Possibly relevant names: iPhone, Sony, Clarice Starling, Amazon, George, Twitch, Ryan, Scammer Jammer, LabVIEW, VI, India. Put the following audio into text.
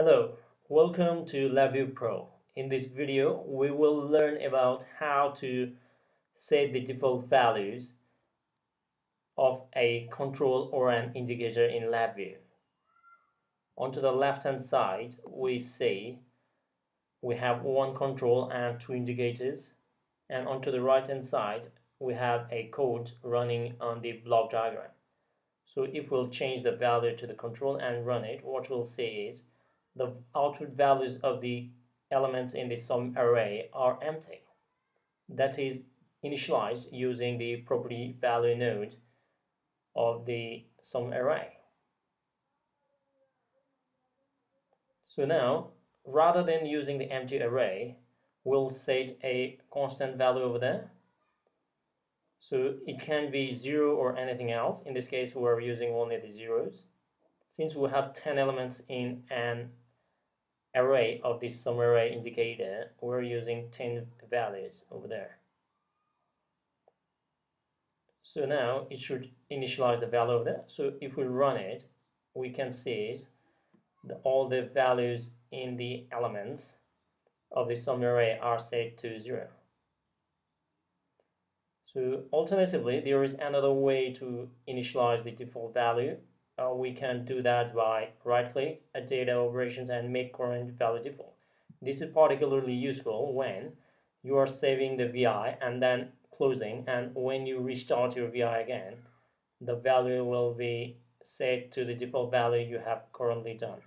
Hello, welcome to LabVIEW Pro. In this video, we will learn about how to set the default values of a control or an indicator in LabVIEW. Onto the left-hand side, we see we have one control and two indicators, and onto the right-hand side, we have a code running on the block diagram. So if we'll change the value to the control and run it, what we'll see is the output values of the elements in the sum array are empty. That is initialized using the property value node of the sum array. So now, rather than using the empty array, we'll set a constant value over there. So it can be 0 or anything else. In this case, we're using only the zeros. Since we have 10 elements in an array of this sum array indicator, we're using 10 values over there. So now it should initialize the value over there. So if we run it, we can see all the values in the elements of the sum array are set to 0. So alternatively, there is another way to initialize the default value. We can do that by right-click at data operations and make current value default. This is particularly useful when you are saving the VI and then closing, and when you restart your VI again, the value will be set to the default value you have currently done.